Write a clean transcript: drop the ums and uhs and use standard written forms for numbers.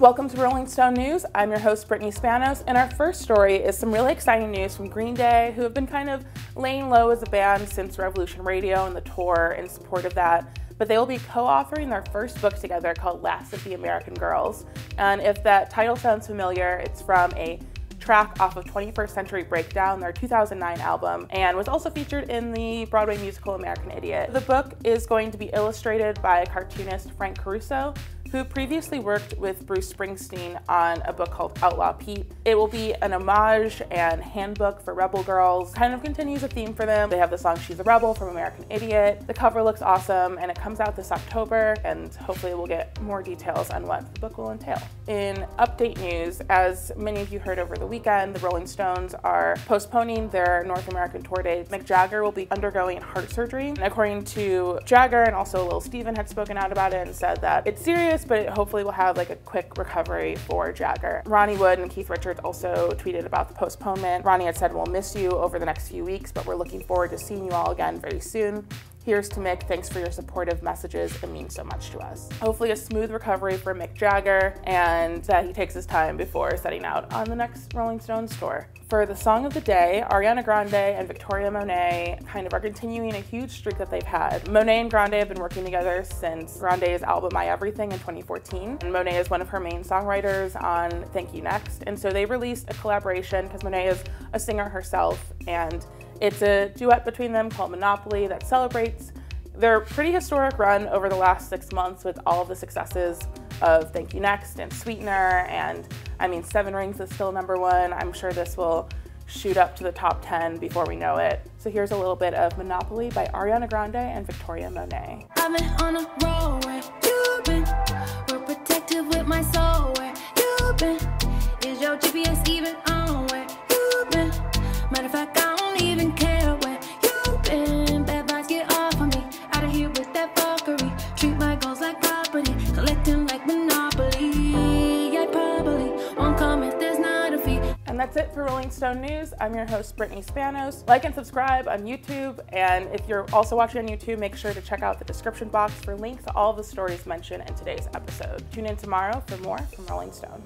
Welcome to Rolling Stone News. I'm your host, Brittany Spanos, and our first story is some really exciting news from Green Day, who have been kind of laying low as a band since Revolution Radio and the tour in support of that. But they will be co-authoring their first book together called Last of the American Girls. And if that title sounds familiar, it's from a track off of 21st Century Breakdown, their 2009 album, and was also featured in the Broadway musical American Idiot. The book is going to be illustrated by cartoonist Frank Caruso, who previously worked with Bruce Springsteen on a book called Outlaw Pete. It will be an homage and handbook for rebel girls, kind of continues a theme for them. They have the song She's a Rebel from American Idiot. The cover looks awesome, and it comes out this October, and hopefully we'll get more details on what the book will entail. In update news, as many of you heard over the weekend, the Rolling Stones are postponing their North American tour dates. Mick Jagger will be undergoing heart surgery. And according to Jagger, and also Little Steven had spoken out about it and said that it's serious, but it hopefully will have like a quick recovery for Jagger. Ronnie Wood and Keith Richards also tweeted about the postponement. Ronnie had said, "We'll miss you over the next few weeks, but we're looking forward to seeing you all again very soon. Here's to Mick. Thanks for your supportive messages. It means so much to us." Hopefully a smooth recovery for Mick Jagger, and that he takes his time before setting out on the next Rolling Stones tour. For the song of the day, Ariana Grande and Victoria Monet kind of are continuing a huge streak that they've had. Monet and Grande have been working together since Grande's album My Everything in 2014, and Monet is one of her main songwriters on Thank You Next, and so they released a collaboration because Monet is a singer herself, and it's a duet between them called Monopoly that celebrates their pretty historic run over the last 6 months with all of the successes of Thank You Next and Sweetener, and I mean, Seven Rings is still #1. I'm sure this will shoot up to the top 10 before we know it. So here's a little bit of Monopoly by Ariana Grande and Victoria Monet. I've been on a roll where you've been, we're protective with my soul where you've been, is your GPS even on where you've been, matter of fact, I don't even care where you've been, bad vibes get off of me, out of here with that fuckery, treat my goals like property, collect them like Monopoly, I probably won't come if there's not a fee. And that's it for Rolling Stone News. I'm your host, Brittany Spanos. Like and subscribe on YouTube, and if you're also watching on YouTube, make sure to check out the description box for links to all the stories mentioned in today's episode. Tune in tomorrow for more from Rolling Stone.